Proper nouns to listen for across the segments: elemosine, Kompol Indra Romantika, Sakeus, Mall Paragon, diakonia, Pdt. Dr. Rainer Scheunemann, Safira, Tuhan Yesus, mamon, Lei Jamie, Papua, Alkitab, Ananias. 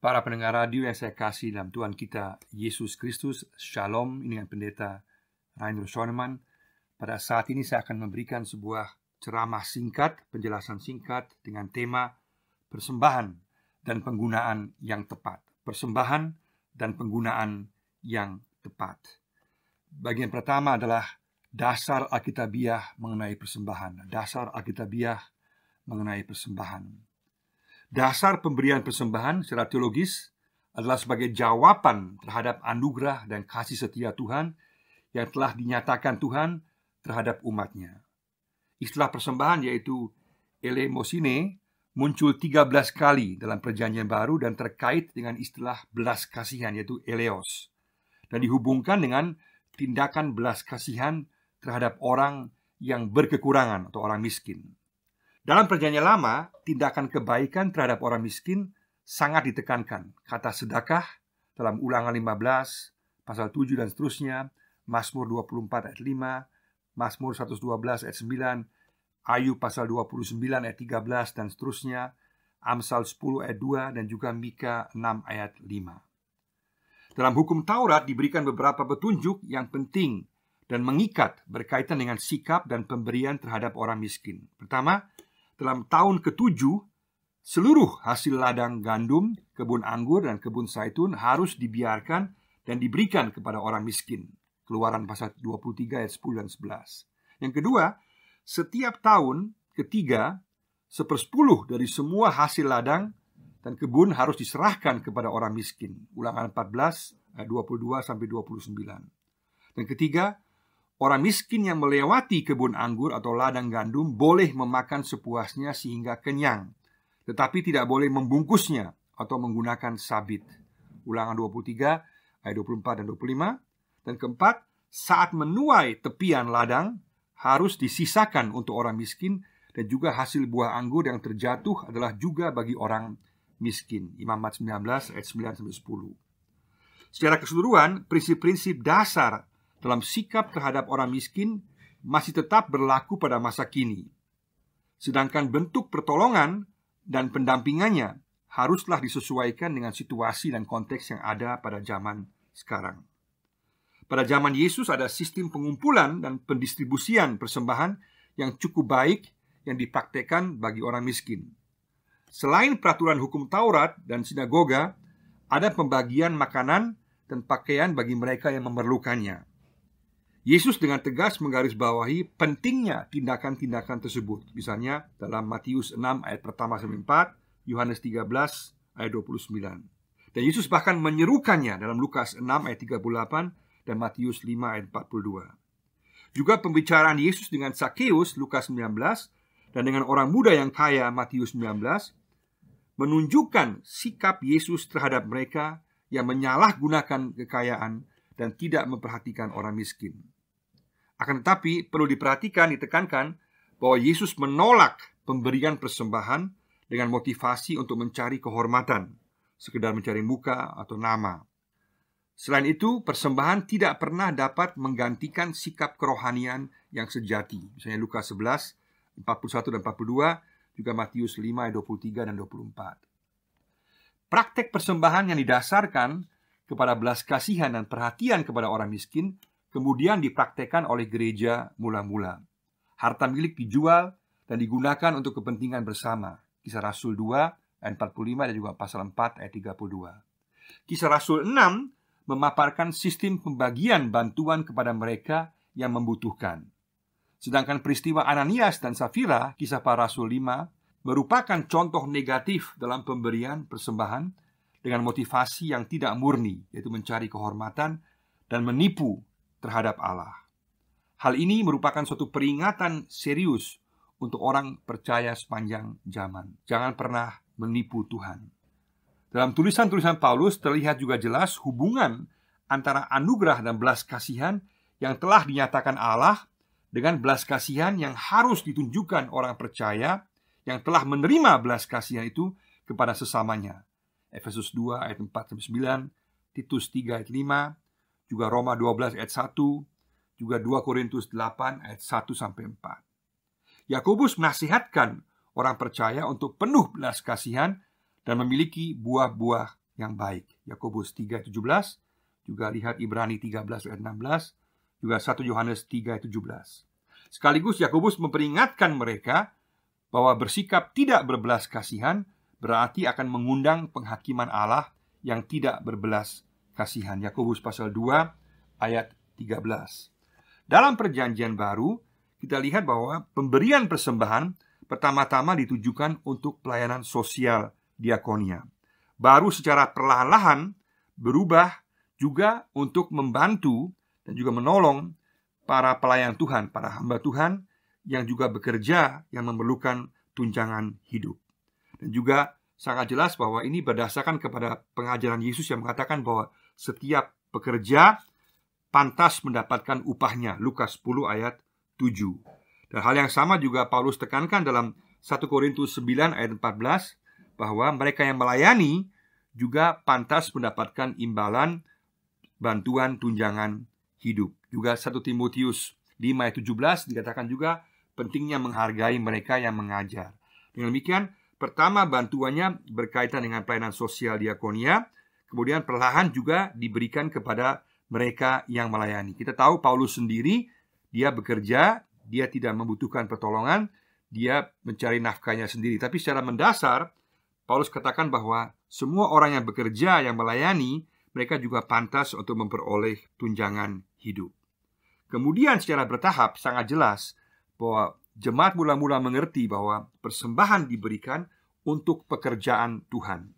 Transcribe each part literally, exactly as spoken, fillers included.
Para pendengar radio yang saya kasih dalam Tuhan kita Yesus Kristus, Shalom. Ini dengan Pendeta Rainer Scheunemann. Pada saat ini saya akan memberikan sebuah ceramah singkat, penjelasan singkat dengan tema persembahan dan penggunaan yang tepat. Persembahan dan penggunaan yang tepat. Bagian pertama adalah dasar Alkitabiah mengenai persembahan. Dasar Alkitabiah mengenai persembahan. Dasar pemberian persembahan secara teologis adalah sebagai jawaban terhadap anugerah dan kasih setia Tuhan yang telah dinyatakan Tuhan terhadap umatnya. Istilah persembahan, yaitu elemosine, muncul tiga belas kali dalam Perjanjian Baru dan terkait dengan istilah belas kasihan, yaitu eleos, dan dihubungkan dengan tindakan belas kasihan terhadap orang yang berkekurangan atau orang miskin. Dalam Perjanjian Lama, tindakan kebaikan terhadap orang miskin sangat ditekankan. Kata sedekah dalam Ulangan lima belas, pasal tujuh dan seterusnya, Mazmur dua puluh empat ayat lima, Mazmur seratus dua belas ayat sembilan, Ayub pasal dua puluh sembilan ayat tiga belas dan seterusnya, Amsal sepuluh ayat dua dan juga Mika enam ayat lima. Dalam hukum Taurat diberikan beberapa petunjuk yang penting dan mengikat berkaitan dengan sikap dan pemberian terhadap orang miskin. Pertama, dalam tahun ketujuh, seluruh hasil ladang gandum, kebun anggur, dan kebun zaitun harus dibiarkan dan diberikan kepada orang miskin. Keluaran pasal dua puluh tiga ayat sepuluh dan sebelas. Yang kedua, setiap tahun ketiga, sepersepuluh dari semua hasil ladang dan kebun harus diserahkan kepada orang miskin. Ulangan empat belas ayat dua puluh dua sampai dua puluh sembilan. Dan ketiga, orang miskin yang melewati kebun anggur atau ladang gandum boleh memakan sepuasnya sehingga kenyang, tetapi tidak boleh membungkusnya atau menggunakan sabit. Ulangan dua puluh tiga ayat dua puluh empat dan dua puluh lima. Dan keempat, saat menuai tepian ladang harus disisakan untuk orang miskin, dan juga hasil buah anggur yang terjatuh adalah juga bagi orang miskin. Imamat sembilan belas ayat sembilan sampai sepuluh. Secara keseluruhan, prinsip-prinsip dasar dalam sikap terhadap orang miskin masih tetap berlaku pada masa kini. Sedangkan bentuk pertolongan dan pendampingannya haruslah disesuaikan dengan situasi dan konteks yang ada pada zaman sekarang. Pada zaman Yesus ada sistem pengumpulan dan pendistribusian persembahan yang cukup baik yang dipraktekkan bagi orang miskin. Selain peraturan hukum Taurat dan sinagoga, ada pembagian makanan dan pakaian bagi mereka yang memerlukannya. Yesus dengan tegas menggarisbawahi pentingnya tindakan-tindakan tersebut. Misalnya dalam Matius enam ayat pertama sampai empat, Yohanes tiga belas ayat dua puluh sembilan. Dan Yesus bahkan menyerukannya dalam Lukas enam ayat tiga puluh delapan dan Matius lima ayat empat puluh dua. Juga pembicaraan Yesus dengan Sakeus, Lukas sembilan belas, dan dengan orang muda yang kaya, Matius sembilan belas, menunjukkan sikap Yesus terhadap mereka yang menyalahgunakan kekayaan dan tidak memperhatikan orang miskin. Akan tetapi perlu diperhatikan, ditekankan bahwa Yesus menolak pemberian persembahan dengan motivasi untuk mencari kehormatan, sekedar mencari muka atau nama. Selain itu, persembahan tidak pernah dapat menggantikan sikap kerohanian yang sejati. Misalnya Lukas sebelas, empat puluh satu dan empat puluh dua, juga Matius lima, dua puluh tiga dan dua puluh empat. Praktek persembahan yang didasarkan kepada belas kasihan dan perhatian kepada orang miskin kemudian dipraktekkan oleh gereja mula-mula. Harta milik dijual dan digunakan untuk kepentingan bersama. Kisah Rasul dua ayat empat puluh lima dan juga pasal empat ayat tiga puluh dua. Kisah Rasul enam memaparkan sistem pembagian bantuan kepada mereka yang membutuhkan. Sedangkan peristiwa Ananias dan Safira, Kisah Para Rasul lima, merupakan contoh negatif dalam pemberian persembahan dengan motivasi yang tidak murni, yaitu mencari kehormatan dan menipu terhadap Allah. Hal ini merupakan suatu peringatan serius untuk orang percaya sepanjang zaman. Jangan pernah menipu Tuhan. Dalam tulisan-tulisan Paulus terlihat juga jelas hubungan antara anugerah dan belas kasihan yang telah dinyatakan Allah dengan belas kasihan yang harus ditunjukkan orang percaya yang telah menerima belas kasihan itu kepada sesamanya. Efesus dua ayat empat sampai sembilan, Titus tiga ayat lima, juga Roma dua belas ayat satu, juga dua Korintus delapan ayat satu sampai empat. Yakobus menasihatkan orang percaya untuk penuh belas kasihan dan memiliki buah-buah yang baik. Yakobus tiga ayat tujuh belas, juga lihat Ibrani tiga belas ayat enam belas, juga satu Yohanes tiga ayat tujuh belas. Sekaligus Yakobus memperingatkan mereka bahwa bersikap tidak berbelas kasihan berarti akan mengundang penghakiman Allah yang tidak berbelas kasihan. Yakobus pasal dua ayat tiga belas. Dalam perjanjian baru, kita lihat bahwa pemberian persembahan pertama-tama ditujukan untuk pelayanan sosial diakonia. Baru secara perlahan-lahan berubah juga untuk membantu dan juga menolong para pelayan Tuhan, para hamba Tuhan yang juga bekerja, yang memerlukan tunjangan hidup. Dan juga sangat jelas bahwa ini berdasarkan kepada pengajaran Yesus yang mengatakan bahwa setiap pekerja pantas mendapatkan upahnya. Lukas sepuluh ayat tujuh. Dan hal yang sama juga Paulus tekankan dalam satu Korintus sembilan ayat empat belas, bahwa mereka yang melayani juga pantas mendapatkan imbalan bantuan tunjangan hidup. Juga satu Timotius lima ayat tujuh belas dikatakan juga pentingnya menghargai mereka yang mengajar. Dengan demikian, pertama, bantuannya berkaitan dengan pelayanan sosial diakonia, kemudian perlahan juga diberikan kepada mereka yang melayani. Kita tahu Paulus sendiri, dia bekerja, dia tidak membutuhkan pertolongan, dia mencari nafkahnya sendiri. Tapi secara mendasar, Paulus katakan bahwa semua orang yang bekerja, yang melayani, mereka juga pantas untuk memperoleh tunjangan hidup. Kemudian secara bertahap sangat jelas bahwa jemaat mula-mula mengerti bahwa persembahan diberikan untuk pekerjaan Tuhan.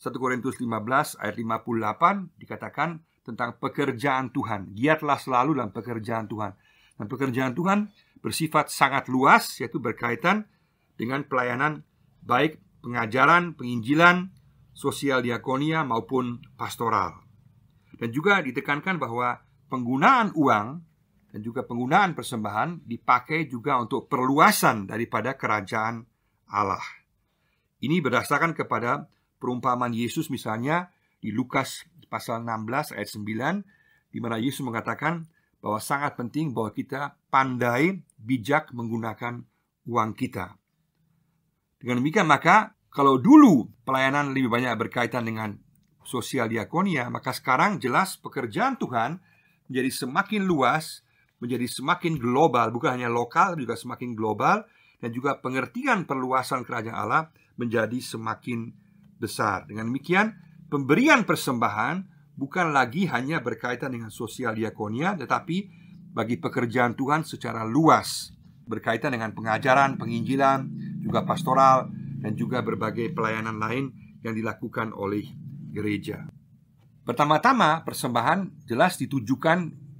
satu Korintus lima belas ayat lima puluh delapan dikatakan tentang pekerjaan Tuhan. Giatlah selalu dalam pekerjaan Tuhan. Dan pekerjaan Tuhan bersifat sangat luas, yaitu berkaitan dengan pelayanan baik pengajaran, penginjilan, sosial diakonia maupun pastoral. Dan juga ditekankan bahwa penggunaan uang dan juga penggunaan persembahan dipakai juga untuk perluasan daripada kerajaan Allah. Ini berdasarkan kepada perumpamaan Yesus misalnya di Lukas pasal enam belas ayat sembilan, di mana Yesus mengatakan bahwa sangat penting bahwa kita pandai bijak menggunakan uang kita. Dengan demikian maka kalau dulu pelayanan lebih banyak berkaitan dengan sosial diakonia, maka sekarang jelas pekerjaan Tuhan menjadi semakin luas, menjadi semakin global, bukan hanya lokal, juga semakin global. Dan juga pengertian perluasan kerajaan Allah menjadi semakin besar. Dengan demikian, pemberian persembahan bukan lagi hanya berkaitan dengan sosial diakonia, tetapi bagi pekerjaan Tuhan secara luas, berkaitan dengan pengajaran, penginjilan, juga pastoral, dan juga berbagai pelayanan lain yang dilakukan oleh gereja. Pertama-tama persembahan jelas ditujukan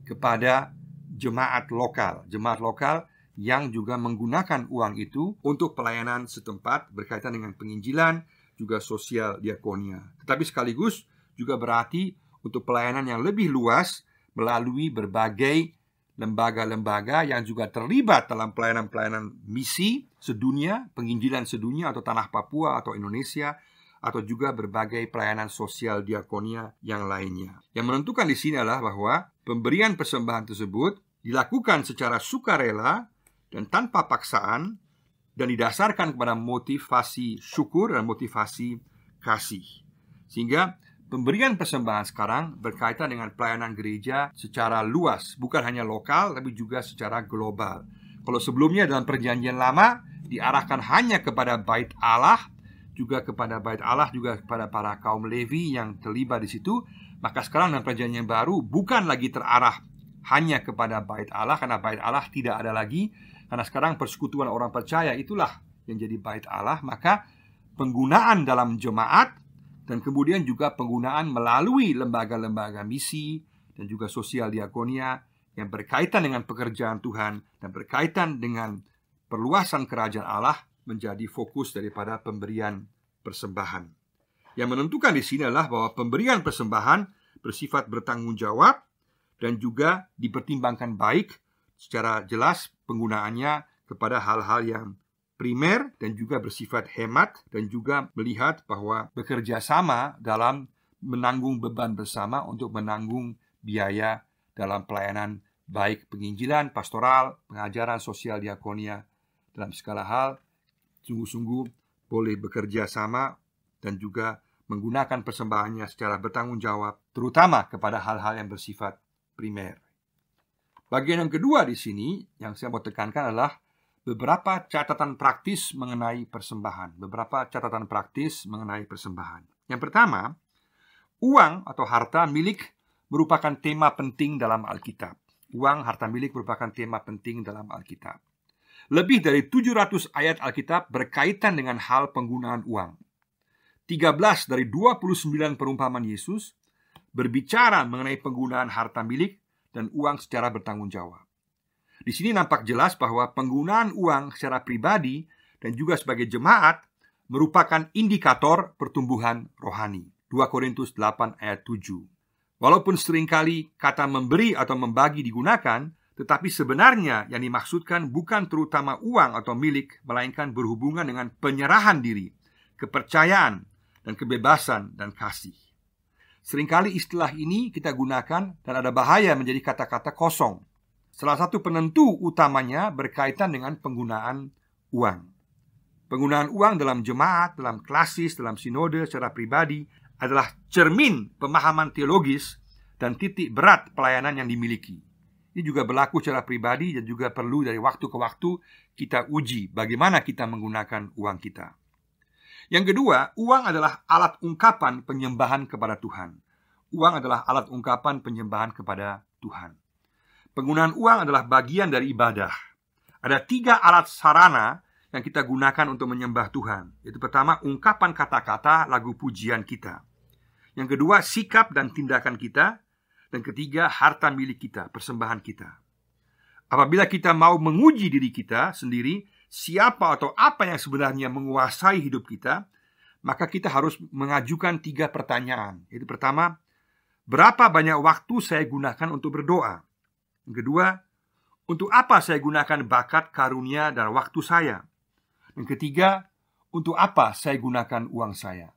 kepada jemaat lokal, jemaat lokal yang juga menggunakan uang itu untuk pelayanan setempat berkaitan dengan penginjilan, juga sosial diakonia. Tetapi sekaligus juga berarti untuk pelayanan yang lebih luas melalui berbagai lembaga-lembaga yang juga terlibat dalam pelayanan-pelayanan misi sedunia, penginjilan sedunia atau tanah Papua atau Indonesia, atau juga berbagai pelayanan sosial diakonia yang lainnya. Yang menentukan di sini adalah bahwa pemberian persembahan tersebut dilakukan secara sukarela dan tanpa paksaan, dan didasarkan kepada motivasi syukur dan motivasi kasih. Sehingga pemberian persembahan sekarang berkaitan dengan pelayanan gereja secara luas, bukan hanya lokal tapi juga secara global. Kalau sebelumnya dalam perjanjian lama diarahkan hanya kepada bait Allah, juga kepada bait Allah, juga kepada para kaum Levi yang terlibat di situ, maka sekarang dalam perjanjian baru bukan lagi terarah hanya kepada bait Allah, karena bait Allah tidak ada lagi, karena sekarang persekutuan orang percaya itulah yang jadi bait Allah. Maka penggunaan dalam jemaat dan kemudian juga penggunaan melalui lembaga-lembaga misi dan juga sosial diakonia yang berkaitan dengan pekerjaan Tuhan dan berkaitan dengan perluasan kerajaan Allah menjadi fokus daripada pemberian persembahan. Yang menentukan di sini adalah bahwa pemberian persembahan bersifat bertanggung jawab dan juga dipertimbangkan baik secara jelas penggunaannya kepada hal-hal yang primer dan juga bersifat hemat, dan juga melihat bahwa bekerja sama dalam menanggung beban bersama untuk menanggung biaya dalam pelayanan baik penginjilan, pastoral, pengajaran, sosial diakonia. Dalam segala hal sungguh-sungguh boleh bekerja sama dan juga menggunakan persembahannya secara bertanggung jawab, terutama kepada hal-hal yang bersifat primer. Bagian yang kedua di sini yang saya mau tekankan adalah beberapa catatan praktis mengenai persembahan. Beberapa catatan praktis mengenai persembahan. Yang pertama, uang atau harta milik merupakan tema penting dalam Alkitab. Uang, harta milik merupakan tema penting dalam Alkitab. Lebih dari tujuh ratus ayat Alkitab berkaitan dengan hal penggunaan uang. tiga belas dari dua puluh sembilan perumpamaan Yesus berbicara mengenai penggunaan harta milik dan uang secara bertanggung jawab. Di sini nampak jelas bahwa penggunaan uang secara pribadi dan juga sebagai jemaat merupakan indikator pertumbuhan rohani. dua Korintus delapan ayat tujuh. Walaupun seringkali kata memberi atau membagi digunakan, tetapi sebenarnya yang dimaksudkan bukan terutama uang atau milik, melainkan berhubungan dengan penyerahan diri, kepercayaan, dan kebebasan dan kasih. Seringkali istilah ini kita gunakan dan ada bahaya menjadi kata-kata kosong. Salah satu penentu utamanya berkaitan dengan penggunaan uang. Penggunaan uang dalam jemaat, dalam klasis, dalam sinode, secara pribadi adalah cermin pemahaman teologis dan titik berat pelayanan yang dimiliki. Ini juga berlaku secara pribadi dan juga perlu dari waktu ke waktu kita uji bagaimana kita menggunakan uang kita. Yang kedua, uang adalah alat ungkapan penyembahan kepada Tuhan. Uang adalah alat ungkapan penyembahan kepada Tuhan. Penggunaan uang adalah bagian dari ibadah. Ada tiga alat sarana yang kita gunakan untuk menyembah Tuhan. Yaitu pertama, ungkapan kata-kata lagu pujian kita. Yang kedua, sikap dan tindakan kita. Dan ketiga, harta milik kita, persembahan kita. Apabila kita mau menguji diri kita sendiri, siapa atau apa yang sebenarnya menguasai hidup kita, maka kita harus mengajukan tiga pertanyaan. Yaitu pertama, berapa banyak waktu saya gunakan untuk berdoa? Yang kedua, untuk apa saya gunakan bakat, karunia, dan waktu saya? Yang ketiga, untuk apa saya gunakan uang saya?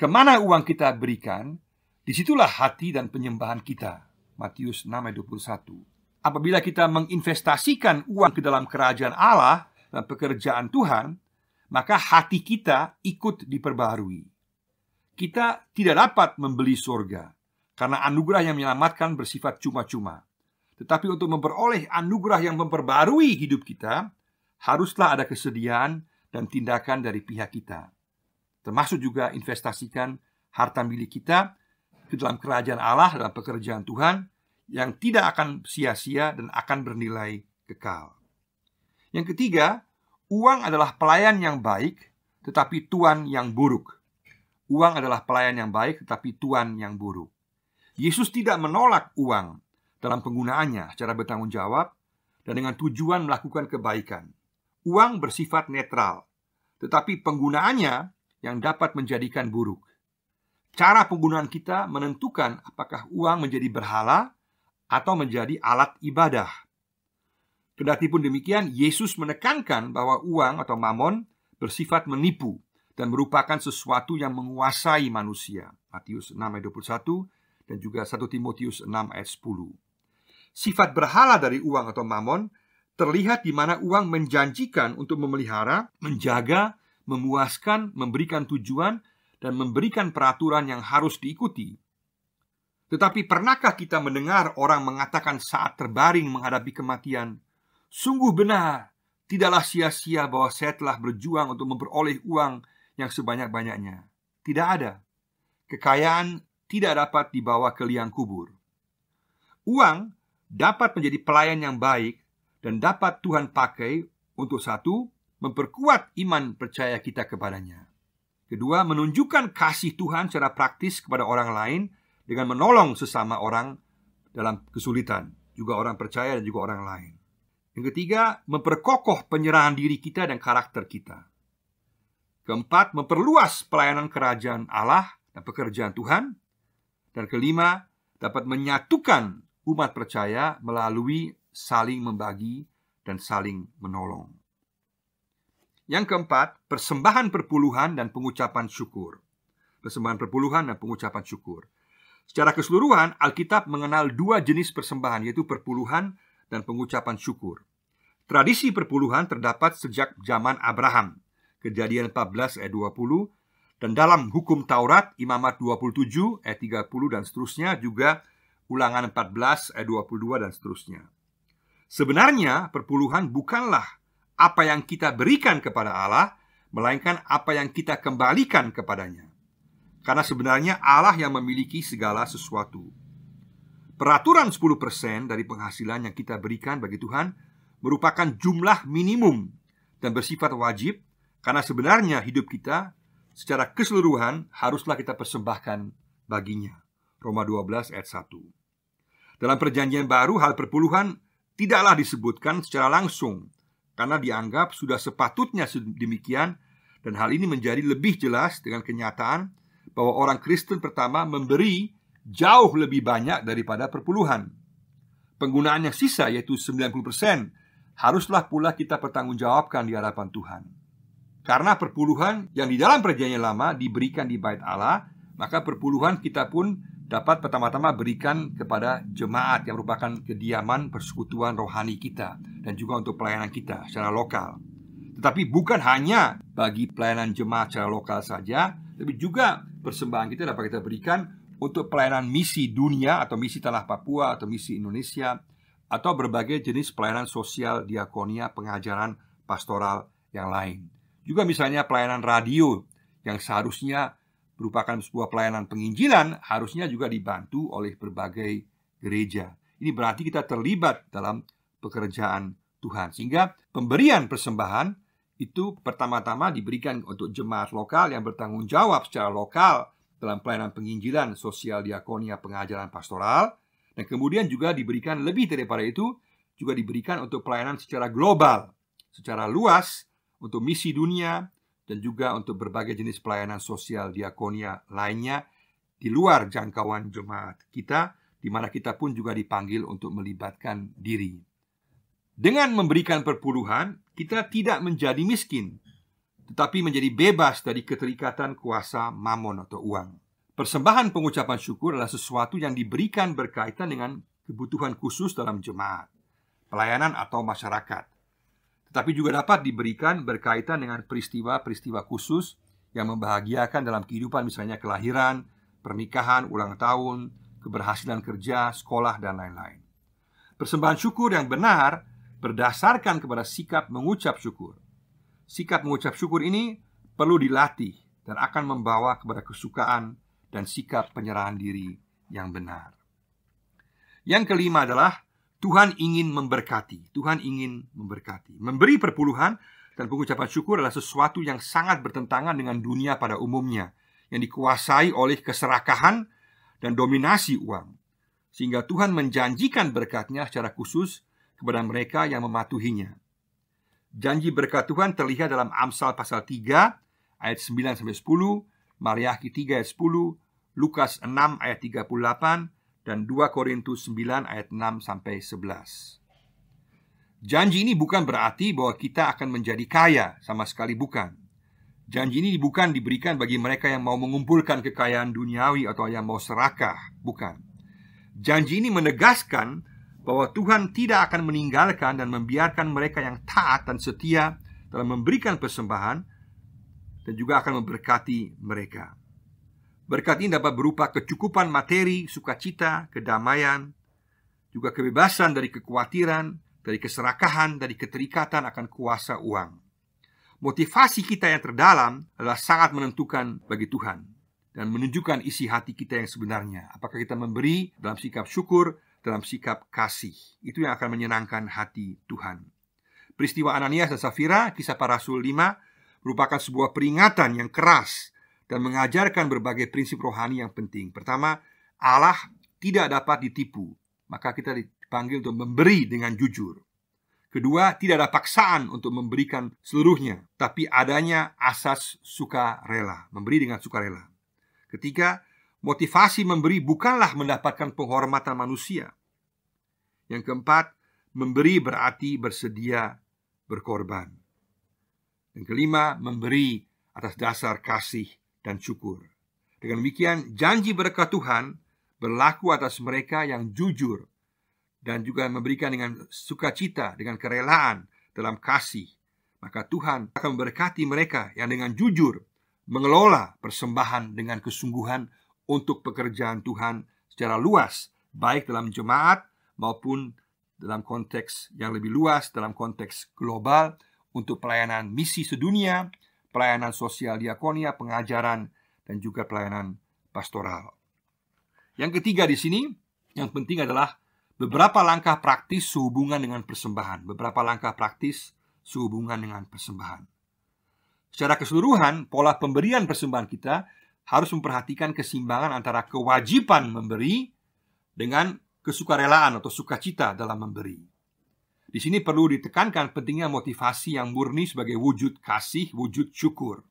Kemana uang kita berikan, disitulah hati dan penyembahan kita. Matius enam ayat dua puluh satu. Apabila kita menginvestasikan uang ke dalam kerajaan Allah dan pekerjaan Tuhan, maka hati kita ikut diperbarui. Kita tidak dapat membeli surga, karena anugerah yang menyelamatkan bersifat cuma-cuma. Tetapi untuk memperoleh anugerah yang memperbarui hidup kita, haruslah ada kesediaan dan tindakan dari pihak kita. Termasuk juga investasikan harta milik kita ke dalam kerajaan Allah dan pekerjaan Tuhan, yang tidak akan sia-sia dan akan bernilai kekal. Yang ketiga, uang adalah pelayan yang baik tetapi tuan yang buruk. Uang adalah pelayan yang baik tetapi tuan yang buruk. Yesus tidak menolak uang dalam penggunaannya secara bertanggung jawab dan dengan tujuan melakukan kebaikan. Uang bersifat netral, tetapi penggunaannya yang dapat menjadikan buruk. Cara penggunaan kita menentukan apakah uang menjadi berhala atau menjadi alat ibadah. Kendatipun demikian, Yesus menekankan bahwa uang atau mamon bersifat menipu dan merupakan sesuatu yang menguasai manusia. Matius enam ayat dua puluh satu dan juga satu Timotius enam ayat sepuluh. Sifat berhala dari uang atau mamon terlihat di mana uang menjanjikan untuk memelihara, menjaga, memuaskan, memberikan tujuan, dan memberikan peraturan yang harus diikuti. Tetapi pernahkah kita mendengar orang mengatakan saat terbaring menghadapi kematian, "Sungguh benar, tidaklah sia-sia bahwa saya telah berjuang untuk memperoleh uang yang sebanyak-banyaknya"? Tidak ada. Kekayaan tidak dapat dibawa ke liang kubur. Uang dapat menjadi pelayan yang baik dan dapat Tuhan pakai untuk satu, memperkuat iman percaya kita kepadanya. Kedua, menunjukkan kasih Tuhan secara praktis kepada orang lain dengan menolong sesama orang dalam kesulitan, juga orang percaya dan juga orang lain. Yang ketiga, memperkokoh penyerahan diri kita dan karakter kita. Keempat, memperluas pelayanan kerajaan Allah dan pekerjaan Tuhan. Dan kelima, dapat menyatukan umat percaya melalui saling membagi dan saling menolong. Yang keempat, persembahan perpuluhan dan pengucapan syukur. Persembahan perpuluhan dan pengucapan syukur. Secara keseluruhan, Alkitab mengenal dua jenis persembahan, yaitu perpuluhan dan pengucapan syukur. Tradisi perpuluhan terdapat sejak zaman Abraham, Kejadian empat belas ayat dua puluh, Dan dalam hukum Taurat, Imamat dua puluh tujuh, ayat tiga puluh dan seterusnya, juga Ulangan empat belas, ayat dua puluh dua dan seterusnya. Sebenarnya perpuluhan bukanlah apa yang kita berikan kepada Allah, melainkan apa yang kita kembalikan kepadanya. Karena sebenarnya Allah yang memiliki segala sesuatu. Peraturan sepuluh persen dari penghasilan yang kita berikan bagi Tuhan merupakan jumlah minimum dan bersifat wajib, karena sebenarnya hidup kita secara keseluruhan haruslah kita persembahkan baginya. Roma dua belas ayat satu. Dalam perjanjian baru, hal perpuluhan tidaklah disebutkan secara langsung, karena dianggap sudah sepatutnya demikian. Dan hal ini menjadi lebih jelas dengan kenyataan bahwa orang Kristen pertama memberi jauh lebih banyak daripada perpuluhan. Penggunaan yang sisa, yaitu sembilan puluh persen, haruslah pula kita pertanggungjawabkan di hadapan Tuhan. Karena perpuluhan yang di dalam perjanjian lama diberikan di bait Allah, maka perpuluhan kita pun dapat pertama-tama berikan kepada jemaat yang merupakan kediaman persekutuan rohani kita, dan juga untuk pelayanan kita secara lokal. Tetapi bukan hanya bagi pelayanan jemaat secara lokal saja, tapi juga persembahan kita dapat kita berikan untuk pelayanan misi dunia atau misi tanah Papua atau misi Indonesia, atau berbagai jenis pelayanan sosial, diakonia, pengajaran pastoral yang lain. Juga misalnya pelayanan radio yang seharusnya merupakan sebuah pelayanan penginjilan, harusnya juga dibantu oleh berbagai gereja. Ini berarti kita terlibat dalam pekerjaan Tuhan. Sehingga pemberian persembahan itu pertama-tama diberikan untuk jemaat lokal yang bertanggung jawab secara lokal dalam pelayanan penginjilan, sosial, diakonia, pengajaran pastoral. Dan kemudian juga diberikan lebih daripada itu, juga diberikan untuk pelayanan secara global, secara luas, untuk misi dunia, dan juga untuk berbagai jenis pelayanan sosial, diakonia lainnya di luar jangkauan jemaat kita, di mana kita pun juga dipanggil untuk melibatkan diri. Dengan memberikan perpuluhan, kita tidak menjadi miskin, tetapi menjadi bebas dari keterikatan kuasa mamon atau uang. Persembahan pengucapan syukur adalah sesuatu yang diberikan berkaitan dengan kebutuhan khusus dalam jemaat, pelayanan atau masyarakat. Tetapi juga dapat diberikan berkaitan dengan peristiwa-peristiwa khusus yang membahagiakan dalam kehidupan, misalnya kelahiran, pernikahan, ulang tahun, keberhasilan kerja, sekolah, dan lain-lain. Persembahan syukur yang benar berdasarkan kepada sikap mengucap syukur. Sikap mengucap syukur ini perlu dilatih dan akan membawa kepada kesukaan dan sikap penyerahan diri yang benar. Yang kelima adalah Tuhan ingin memberkati. Tuhan ingin memberkati. Memberi perpuluhan dan pengucapan syukur adalah sesuatu yang sangat bertentangan dengan dunia pada umumnya, yang dikuasai oleh keserakahan dan dominasi uang. Sehingga Tuhan menjanjikan berkatnya secara khusus kepada mereka yang mematuhinya. Janji berkat Tuhan terlihat dalam Amsal pasal tiga ayat sembilan sampai sepuluh, Maleakhi tiga ayat sepuluh, Lukas enam ayat tiga puluh delapan, dan dua Korintus sembilan ayat enam sampai sebelas. Janji ini bukan berarti bahwa kita akan menjadi kaya, sama sekali bukan. Janji ini bukan diberikan bagi mereka yang mau mengumpulkan kekayaan duniawi atau yang mau serakah, bukan. Janji ini menegaskan bahwa Tuhan tidak akan meninggalkan dan membiarkan mereka yang taat dan setia dalam memberikan persembahan, dan juga akan memberkati mereka. Berkat ini dapat berupa kecukupan materi, sukacita, kedamaian, juga kebebasan dari kekhawatiran, dari keserakahan, dari keterikatan akan kuasa uang. Motivasi kita yang terdalam adalah sangat menentukan bagi Tuhan, dan menunjukkan isi hati kita yang sebenarnya. Apakah kita memberi dalam sikap syukur, dalam sikap kasih. Itu yang akan menyenangkan hati Tuhan. Peristiwa Ananias dan Safira, Kisah Para Rasul lima, merupakan sebuah peringatan yang keras dan mengajarkan berbagai prinsip rohani yang penting. Pertama, Allah tidak dapat ditipu, maka kita dipanggil untuk memberi dengan jujur. Kedua, tidak ada paksaan untuk memberikan seluruhnya, tapi adanya asas sukarela, memberi dengan sukarela. Ketiga, motivasi memberi bukanlah mendapatkan penghormatan manusia. Yang keempat, memberi berarti bersedia berkorban. Yang kelima, memberi atas dasar kasih dan syukur. Dengan demikian, janji berkat Tuhan berlaku atas mereka yang jujur dan juga memberikan dengan sukacita, dengan kerelaan, dalam kasih. Maka Tuhan akan memberkati mereka yang dengan jujur mengelola persembahan dengan kesungguhan untuk pekerjaan Tuhan secara luas, baik dalam jemaat maupun dalam konteks yang lebih luas, dalam konteks global, untuk pelayanan misi sedunia, pelayanan sosial diakonia, pengajaran, dan juga pelayanan pastoral. Yang ketiga di sini, yang penting adalah beberapa langkah praktis sehubungan dengan persembahan. Beberapa langkah praktis sehubungan dengan persembahan. Secara keseluruhan, pola pemberian persembahan kita harus memperhatikan keseimbangan antara kewajiban memberi dengan kesukarelaan atau sukacita dalam memberi. Di sini perlu ditekankan pentingnya motivasi yang murni sebagai wujud kasih, wujud syukur.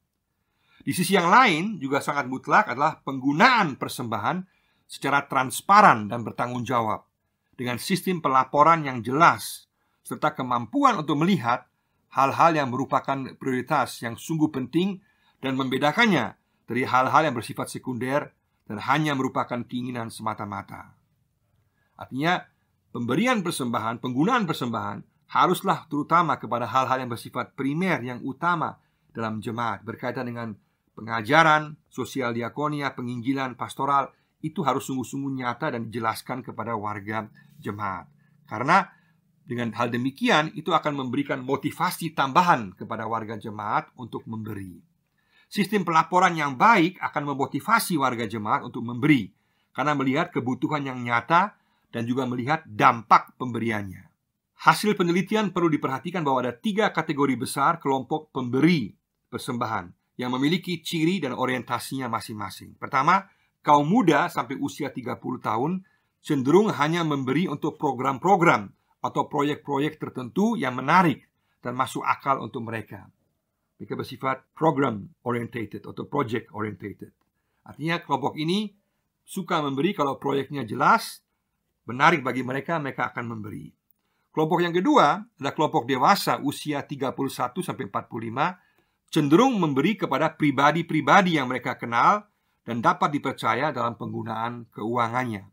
Di sisi yang lain juga sangat mutlak adalah penggunaan persembahan secara transparan dan bertanggung jawab, dengan sistem pelaporan yang jelas, serta kemampuan untuk melihat hal-hal yang merupakan prioritas yang sungguh penting dan membedakannya dari hal-hal yang bersifat sekunder dan hanya merupakan keinginan semata-mata. Artinya, pemberian persembahan, penggunaan persembahan haruslah terutama kepada hal-hal yang bersifat primer, yang utama dalam jemaat, berkaitan dengan pengajaran, sosial diakonia, penginjilan, pastoral. Itu harus sungguh-sungguh nyata dan dijelaskan kepada warga jemaat, karena dengan hal demikian itu akan memberikan motivasi tambahan kepada warga jemaat untuk memberi. Sistem pelaporan yang baik akan memotivasi warga jemaat untuk memberi, karena melihat kebutuhan yang nyata dan juga melihat dampak pemberiannya. Hasil penelitian perlu diperhatikan bahwa ada tiga kategori besar kelompok pemberi persembahan yang memiliki ciri dan orientasinya masing-masing. Pertama, kaum muda sampai usia tiga puluh tahun cenderung hanya memberi untuk program-program atau proyek-proyek tertentu yang menarik dan masuk akal untuk mereka. Mereka bersifat program orientated atau project orientated. Artinya kelompok ini suka memberi kalau proyeknya jelas, menarik bagi mereka, mereka akan memberi. Kelompok yang kedua adalah kelompok dewasa usia tiga puluh satu sampai empat puluh lima, cenderung memberi kepada pribadi-pribadi yang mereka kenal dan dapat dipercaya dalam penggunaan keuangannya,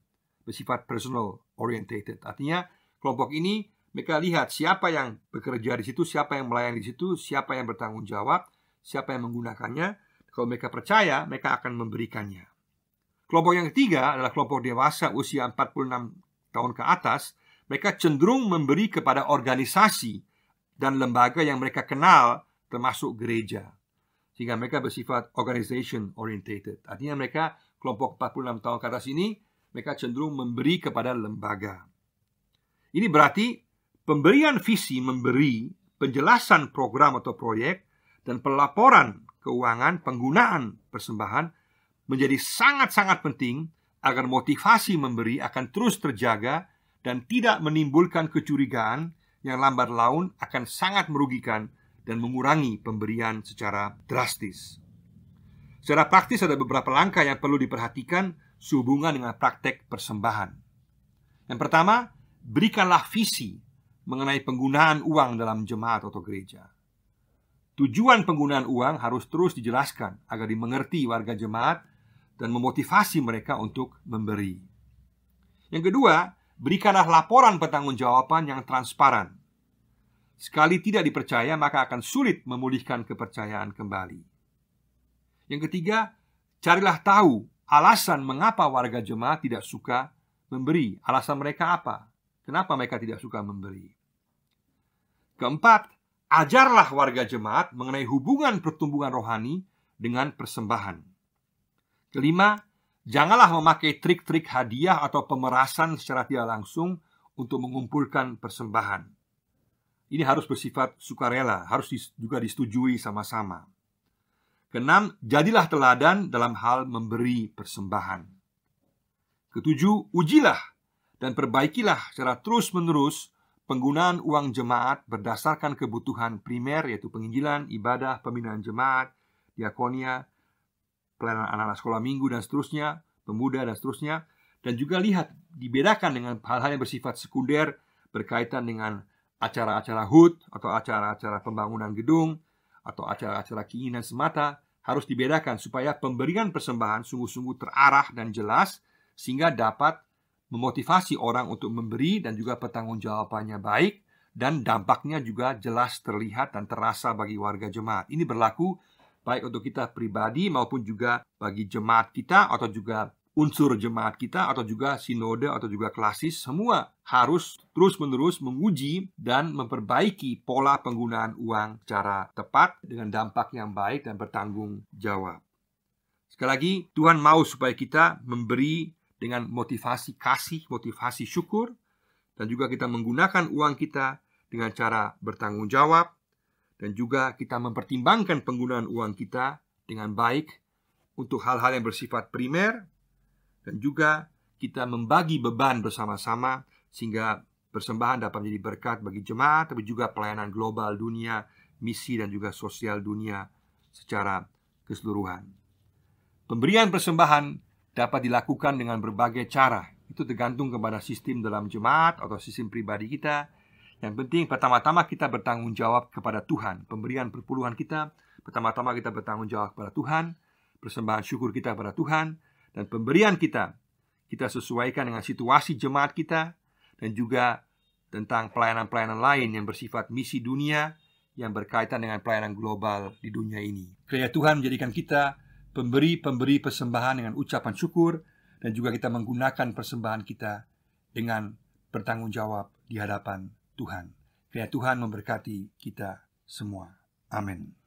bersifat personal orientated. Artinya kelompok ini mereka lihat siapa yang bekerja di situ, siapa yang melayani di situ, siapa yang bertanggung jawab, siapa yang menggunakannya. Kalau mereka percaya, mereka akan memberikannya. Kelompok yang ketiga adalah kelompok dewasa usia empat puluh enam tahun ke atas. Mereka cenderung memberi kepada organisasi dan lembaga yang mereka kenal, termasuk gereja. Sehingga mereka bersifat organization orientated. Artinya mereka, kelompok empat puluh enam tahun ke atas ini, mereka cenderung memberi kepada lembaga. Ini berarti pemberian visi memberi, penjelasan program atau proyek, dan pelaporan keuangan penggunaan persembahan menjadi sangat-sangat penting agar motivasi memberi akan terus terjaga dan tidak menimbulkan kecurigaan yang lambat laun akan sangat merugikan dan mengurangi pemberian secara drastis. Secara praktis ada beberapa langkah yang perlu diperhatikan sehubungan dengan praktek persembahan. Yang pertama, berikanlah visi mengenai penggunaan uang dalam jemaat atau gereja. Tujuan penggunaan uang harus terus dijelaskan agar dimengerti warga jemaat dan memotivasi mereka untuk memberi. Yang kedua, berikanlah laporan pertanggungjawaban yang transparan. Sekali tidak dipercaya, maka akan sulit memulihkan kepercayaan kembali. Yang ketiga, carilah tahu alasan mengapa warga jemaat tidak suka memberi. Alasan mereka apa? Kenapa mereka tidak suka memberi? Keempat, ajarlah warga jemaat mengenai hubungan pertumbuhan rohani dengan persembahan. Kelima, janganlah memakai trik-trik hadiah atau pemerasan secara tidak langsung untuk mengumpulkan persembahan. Ini harus bersifat sukarela, harus juga disetujui sama-sama. Keenam, jadilah teladan dalam hal memberi persembahan. Ketujuh, ujilah dan perbaikilah secara terus-menerus penggunaan uang jemaat berdasarkan kebutuhan primer, yaitu penginjilan, ibadah, pembinaan jemaat, diakonia, pelayanan anak-anak sekolah minggu dan seterusnya, pemuda dan seterusnya. Dan juga lihat, dibedakan dengan hal-hal yang bersifat sekunder, berkaitan dengan acara-acara H U T atau acara-acara pembangunan gedung atau acara-acara keinginan semata. Harus dibedakan supaya pemberian persembahan sungguh-sungguh terarah dan jelas, sehingga dapat memotivasi orang untuk memberi dan juga pertanggungjawabannya baik, dan dampaknya juga jelas terlihat dan terasa bagi warga jemaat. Ini berlaku baik untuk kita pribadi maupun juga bagi jemaat kita atau juga unsur jemaat kita atau juga sinode atau juga klasis, semua harus terus-menerus menguji dan memperbaiki pola penggunaan uang secara tepat dengan dampak yang baik dan bertanggung jawab. Sekali lagi, Tuhan mau supaya kita memberi dengan motivasi kasih, motivasi syukur, dan juga kita menggunakan uang kita dengan cara bertanggung jawab, dan juga kita mempertimbangkan penggunaan uang kita dengan baik untuk hal-hal yang bersifat primer. Dan juga kita membagi beban bersama-sama sehingga persembahan dapat menjadi berkat bagi jemaat, tapi juga pelayanan global dunia, misi dan juga sosial dunia secara keseluruhan. Pemberian persembahan dapat dilakukan dengan berbagai cara. Itu tergantung kepada sistem dalam jemaat atau sistem pribadi kita. Yang penting pertama-tama kita bertanggung jawab kepada Tuhan. Pemberian perpuluhan kita, pertama-tama kita bertanggung jawab kepada Tuhan. Persembahan syukur kita kepada Tuhan. Dan pemberian kita, kita sesuaikan dengan situasi jemaat kita, dan juga tentang pelayanan-pelayanan lain yang bersifat misi dunia, yang berkaitan dengan pelayanan global di dunia ini. Kiranya Tuhan menjadikan kita pemberi-pemberi persembahan dengan ucapan syukur, dan juga kita menggunakan persembahan kita dengan bertanggung jawab di hadapan Tuhan. Kiranya Tuhan memberkati kita semua. Amin.